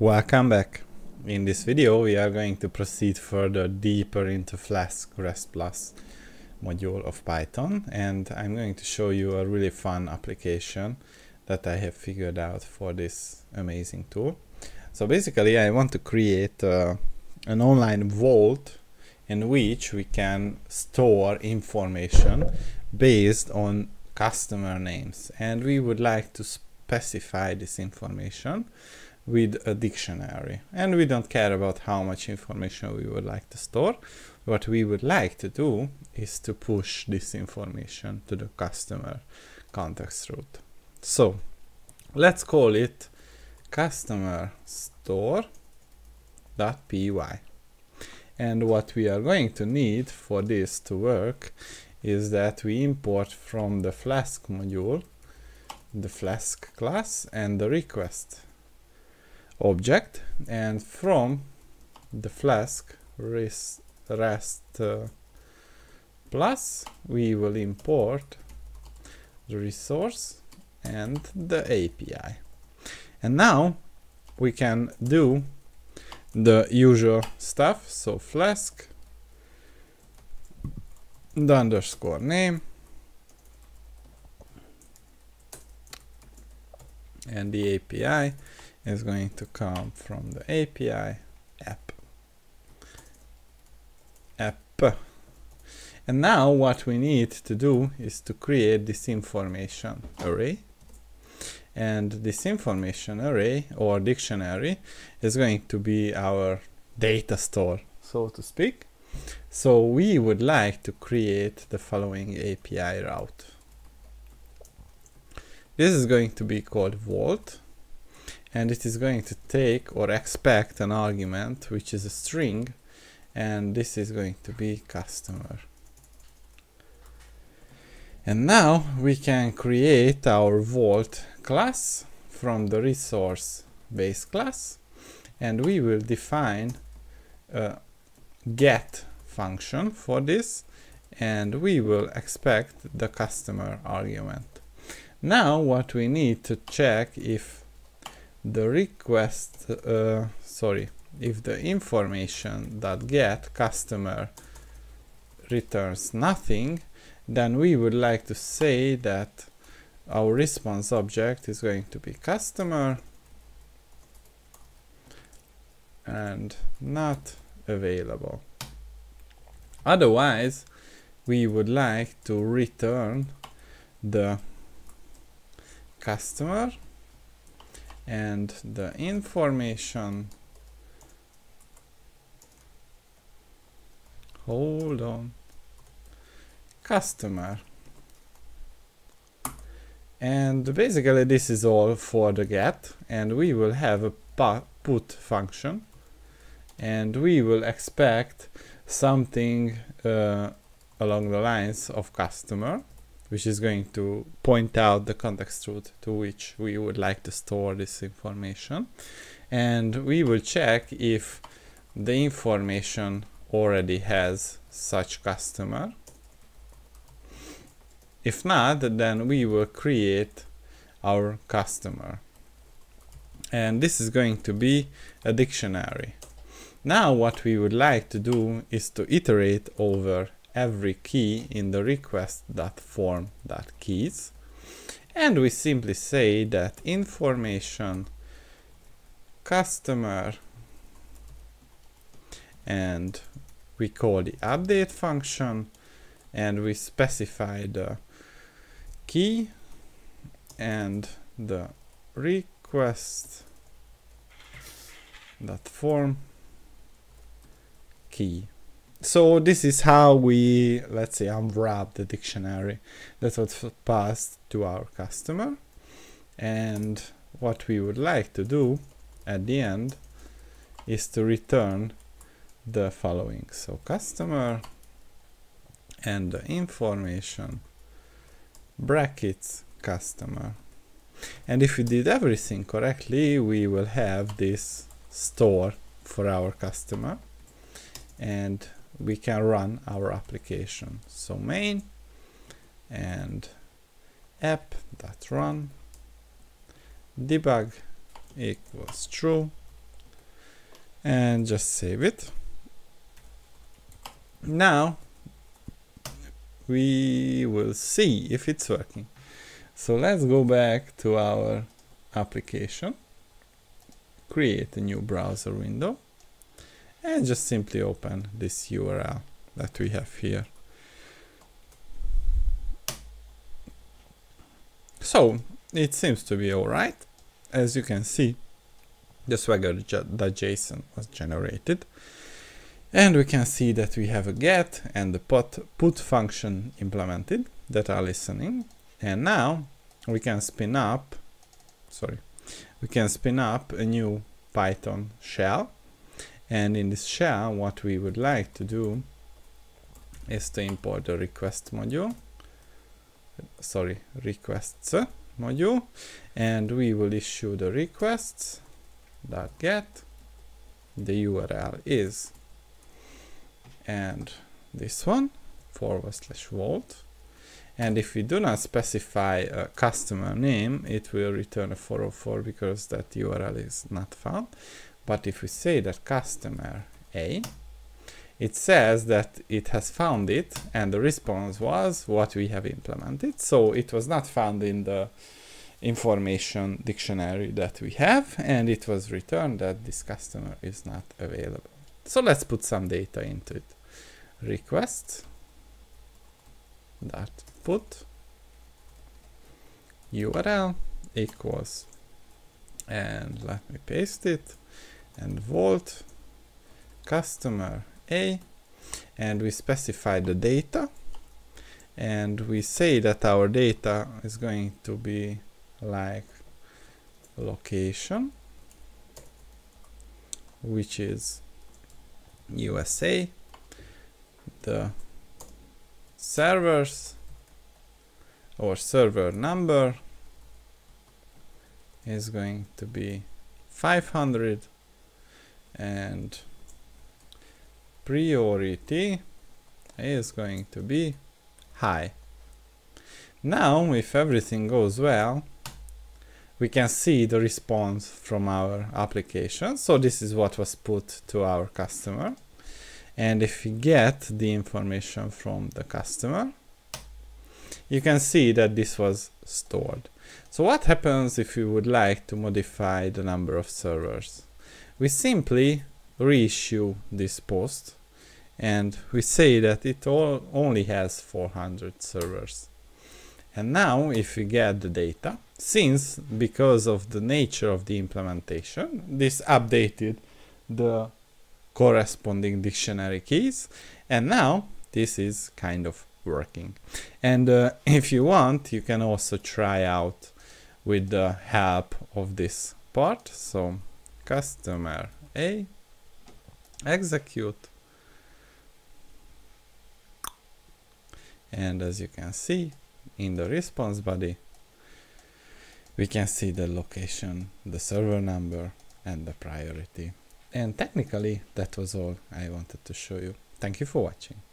Welcome back. In this video we are going to proceed further deeper into Flask REST Plus module of Python, and I'm going to show you a really fun application that I have figured out for this amazing tool. So basically I want to create an online vault in which we can store information based on customer names, and we would like to specify this information with a dictionary. And we don't care about how much information we would like to store. What we would like to do is to push this information to the customer context route. So let's call it customer_store.py. And what we are going to need for this to work is that we import from the Flask module the Flask class and the request object, and from the Flask REST plus we will import the resource and the API. And now we can do the usual stuff. So Flask the underscore name and the API is going to come from the API app. And now what we need to do is to create this information array, and this information array or dictionary is going to be our data store, so to speak. So we would like to create the following API route. This is going to be called vault, and it is going to take or expect an argument which is a string, and this is going to be customer. And now we can create our vault class from the resource base class, and we will define a get function for this, and we will expect the customer argument. Now what we need to check if the request if the information.get customer returns nothing, then we would like to say that our response object is going to be customer and not available. Otherwise we would like to return the customer and the information. Hold on. Customer. And basically this is all for the get, and we will have a put function, and we will expect something along the lines of customer, which is going to point out the context route to which we would like to store this information. And we will check if the information already has such customer. If not, then we will create our customer. And this is going to be a dictionary. Now what we would like to do is to iterate over every key in the request.form.keys, and we simply say that information customer, and we call the update function, and we specify the key and the request.form key. So this is how we, let's say, unwrap the dictionary that was passed to our customer. And what we would like to do at the end is to return the following. So customer and the information brackets customer. And if we did everything correctly, we will have this store for our customer, and we can run our application. So main and app.run debug equals true, and just save it. Now we will see if it's working. So let's go back to our application, create a new browser window, and just simply open this URL that we have here. So it seems to be all right. As you can see, the swagger.json was generated, and we can see that we have a get and the put function implemented that are listening. And now we can spin up, a new Python shell. And in this shell, what we would like to do is to import the requests module, and we will issue the requests.get. The URL is, and this one, /volt. And if we do not specify a customer name, it will return a 404 because that URL is not found. But if we say that customer A, it says that it has found it, and the response was what we have implemented. So it was not found in the information dictionary that we have, and it was returned that this customer is not available. So let's put some data into it. Request.put URL equals, and let me paste it, and volt customer A, and we specify the data, and we say that our data is going to be like location, which is USA, the servers or server number is going to be 500, and priority is going to be high. Now, if everything goes well, we can see the response from our application. So this is what was put to our customer. And if we get the information from the customer, you can see that this was stored. So what happens if we would like to modify the number of servers? We simply reissue this post, and we say that it only has 400 servers. And now if we get the data, since because of the nature of the implementation, this updated the corresponding dictionary keys, and now this is kind of working. And if you want, you can also try out with the help of this part. So customer A, execute, and as you can see in the response body, we can see the location, the server number, and the priority. And technically that was all I wanted to show you. Thank you for watching.